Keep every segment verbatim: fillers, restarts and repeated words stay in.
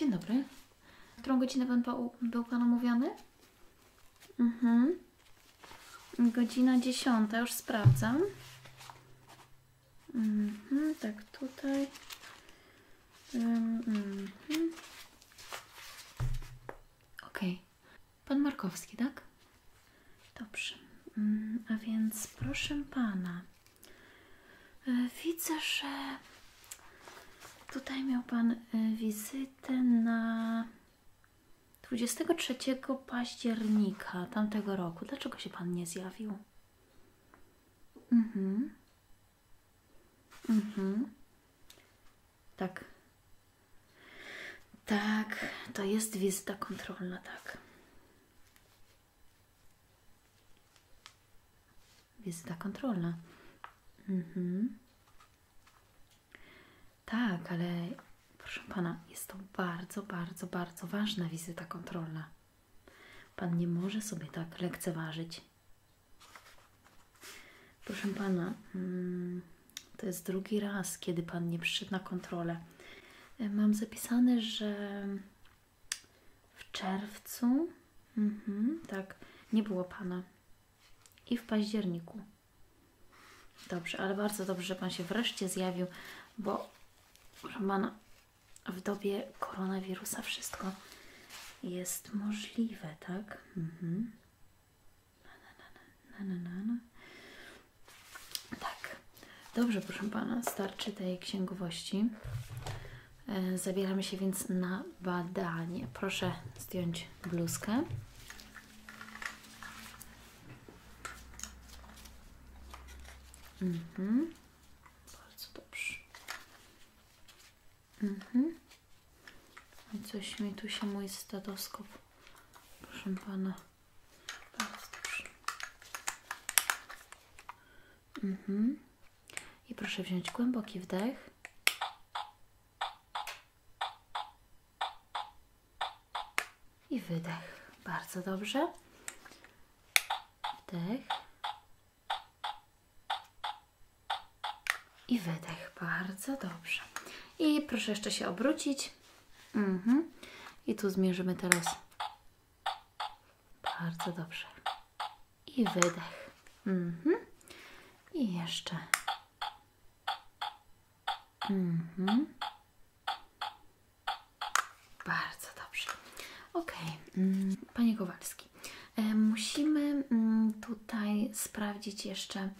Dzień dobry. Którą godzinę pan był pan omówiony? Mhm. Godzina dziesiąta, już sprawdzam. Mhm, tak tutaj. Mhm. Okej. Okay. Pan Markowski, tak? Dobrze. A więc proszę pana. Widzę, że tutaj miał pan wizytę na dwudziestego trzeciego października tamtego roku. Dlaczego się pan nie zjawił? Mhm. Mhm. Tak. Tak, to jest wizyta kontrolna, tak. Wizyta kontrolna. Mhm. Tak, ale proszę pana, jest to bardzo, bardzo, bardzo ważna wizyta kontrolna. Pan nie może sobie tak lekceważyć. Proszę pana, to jest drugi raz, kiedy pan nie przyszedł na kontrolę. Mam zapisane, że w czerwcu, mhm, tak, nie było pana. I w październiku. Dobrze, ale bardzo dobrze, że pan się wreszcie zjawił, bo Roman, w dobie koronawirusa wszystko jest możliwe, tak? Mhm. Na, na, na, na, na, na, na. Tak. Dobrze, proszę pana, starczy tej księgowości. Zabieramy się więc na badanie. Proszę zdjąć bluzkę. Mhm. Bardzo dobrze. Mhm. I coś mi tu się mój stetoskop. Proszę pana. Bardzo dobrze. Mhm. I proszę wziąć głęboki wdech. I wydech. Bardzo dobrze. Wdech. I wydech. Bardzo dobrze. I proszę jeszcze się obrócić. Mhm. I tu zmierzymy teraz. Bardzo dobrze. I wydech. Mhm. I jeszcze. Mhm. Bardzo dobrze. Ok. Panie Gowalski, musimy tutaj sprawdzić jeszcze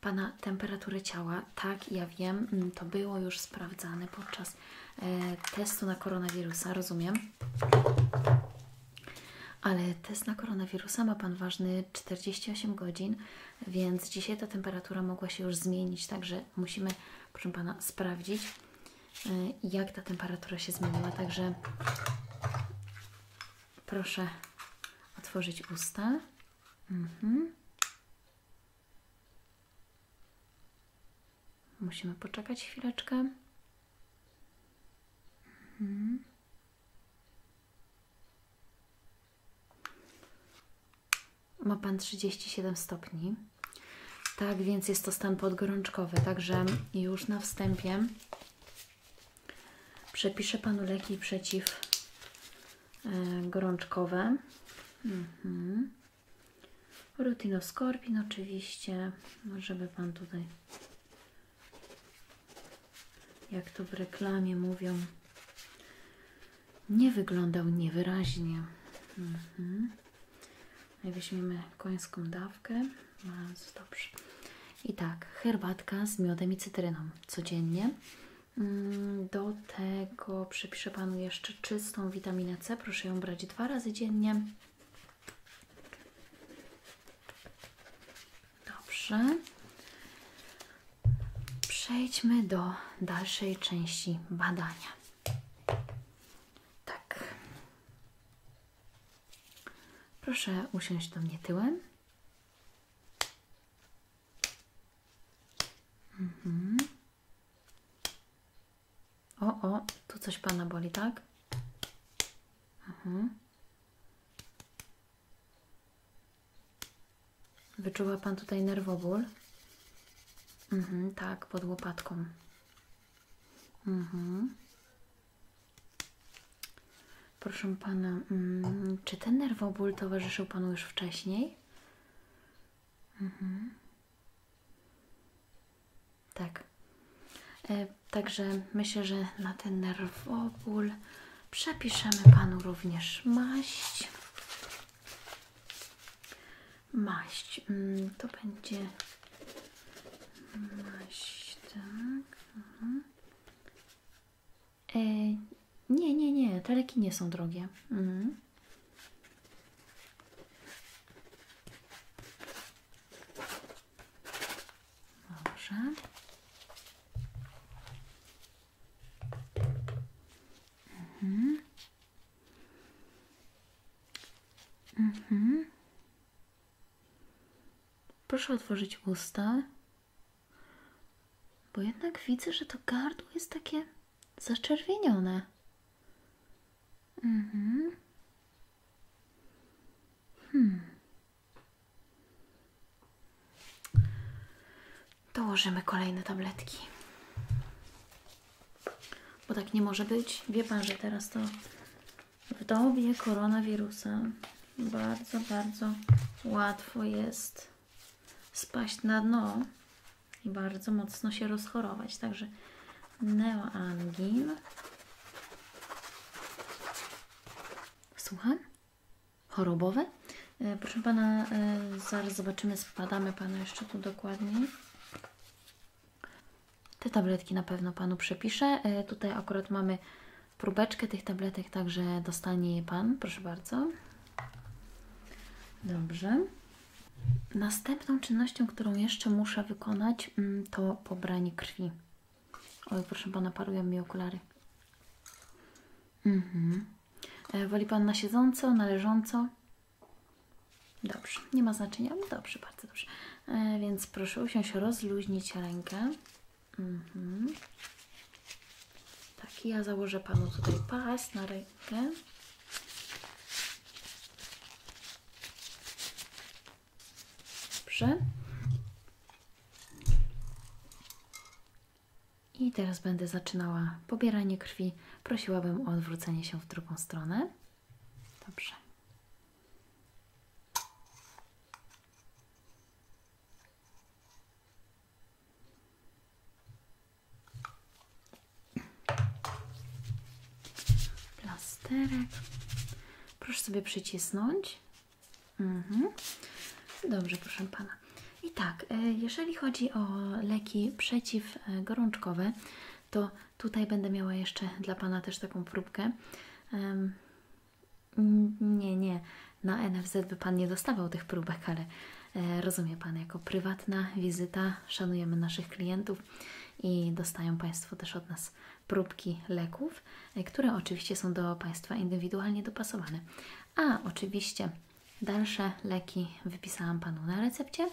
pana temperaturę ciała. Tak, ja wiem, to było już sprawdzane podczas e, testu na koronawirusa, rozumiem. Ale test na koronawirusa ma pan ważny czterdzieści osiem godzin, więc dzisiaj ta temperatura mogła się już zmienić, także musimy, proszę pana, sprawdzić, e, jak ta temperatura się zmieniła. Także proszę otworzyć usta. Mhm. Musimy poczekać chwileczkę. Mhm. Ma pan trzydzieści siedem stopni. Tak, więc jest to stan podgorączkowy. Także już na wstępie przepiszę panu leki przeciwgorączkowe. Mhm. Rutinoskorpion oczywiście, żeby pan tutaj, jak to w reklamie mówią, nie wyglądał niewyraźnie. Mhm. I weźmiemy końską dawkę. Bardzo dobrze. I tak, herbatka z miodem i cytryną codziennie. Do tego przepiszę panu jeszcze czystą witaminę C. Proszę ją brać dwa razy dziennie. Dobrze. Przejdźmy do dalszej części badania. Tak. Proszę usiąść do mnie tyłem. Mhm. O, o, tu coś pana boli, tak? Mhm. Wyczuła pan tutaj nerwoból? Mhm, tak, pod łopatką. Mhm. Proszę pana, mm, czy ten nerwoból towarzyszył panu już wcześniej? Mhm. Tak. E, także myślę, że na ten nerwoból przepiszemy panu również maść. Maść. Mm, to będzie maść, tak. Mhm. E, nie, nie, nie. Te leki nie są drogie. Mhm. Dobrze. Mhm. Mhm. Proszę otworzyć usta, bo jednak widzę, że to gardło jest takie zaczerwienione. Mhm. Hmm. Dołożymy kolejne tabletki. Bo tak nie może być. Wie pan, że teraz to w dobie koronawirusa bardzo, bardzo łatwo jest spaść na dno i bardzo mocno się rozchorować. Także neoangin. Słucham? Chorobowe? E, proszę pana, e, zaraz zobaczymy, spadamy panu jeszcze tu dokładniej. Te tabletki na pewno panu przepiszę. E, tutaj akurat mamy próbeczkę tych tabletek, także dostanie je pan. Proszę bardzo. Dobrze. Następną czynnością, którą jeszcze muszę wykonać, to pobranie krwi. Oj, proszę pana, parują mi okulary. Mhm. Woli pan na siedząco, na leżąco? Dobrze, nie ma znaczenia. Dobrze, bardzo dobrze. E, więc proszę usiąść, rozluźnić rękę. Mhm. Tak, ja założę panu tutaj pas na rękę. Dobrze. I teraz będę zaczynała pobieranie krwi. Prosiłabym o odwrócenie się w drugą stronę. Dobrze. Plasterek. Proszę sobie przycisnąć. Mhm. Dobrze, proszę pana. I tak, jeżeli chodzi o leki przeciwgorączkowe, to tutaj będę miała jeszcze dla pana też taką próbkę. Nie, nie, na N F Z by pan nie dostawał tych próbek, ale rozumie pan, jako prywatna wizyta szanujemy naszych klientów i dostają państwo też od nas próbki leków, które oczywiście są do państwa indywidualnie dopasowane. A oczywiście dalsze leki wypisałam panu na recepcie.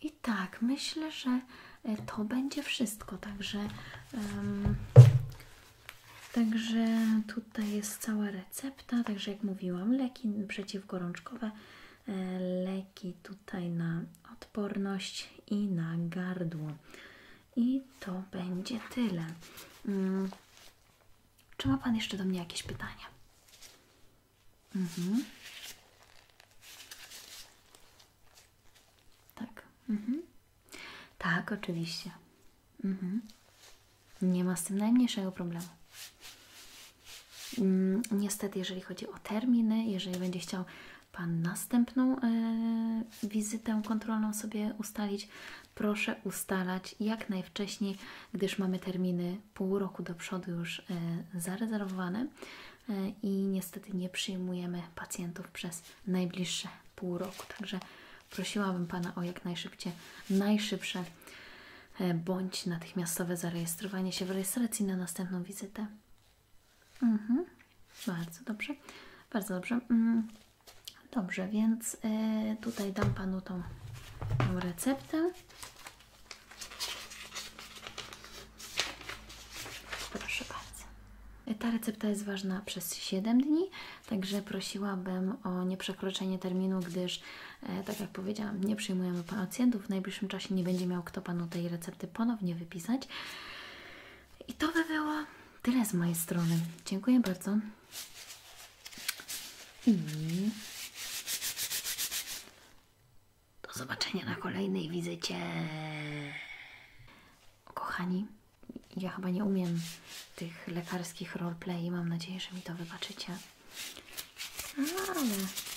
I tak, myślę, że to będzie wszystko, także um, także tutaj jest cała recepta, także jak mówiłam, leki przeciwgorączkowe, leki tutaj na odporność i na gardło. I to będzie tyle. Um, czy ma pan jeszcze do mnie jakieś pytania? Mhm. Tak. Mhm. Tak, oczywiście. Mhm. Nie ma z tym najmniejszego problemu. Mm, niestety, jeżeli chodzi o terminy, jeżeli będzie chciał pan następną y, wizytę kontrolną sobie ustalić, proszę ustalać jak najwcześniej, gdyż mamy terminy pół roku do przodu już y, zarezerwowane y, i niestety nie przyjmujemy pacjentów przez najbliższe pół roku. Także prosiłabym pana o jak najszybciej, najszybsze bądź natychmiastowe zarejestrowanie się w rejestracji na następną wizytę. Mhm. Bardzo dobrze. Bardzo dobrze. Dobrze, więc tutaj dam panu tą, tą receptę. Proszę bardzo. Ta recepta jest ważna przez siedem dni, także prosiłabym o nieprzekroczenie terminu, gdyż tak jak powiedziałam, nie przyjmujemy pacjentów. W najbliższym czasie nie będzie miał kto panu tej recepty ponownie wypisać. I to by było Tyle z mojej strony. Dziękuję bardzo. I do zobaczenia na kolejnej wizycie. Kochani, ja chyba nie umiem tych lekarskich roleplay. Mam nadzieję, że mi to wybaczycie. No ale...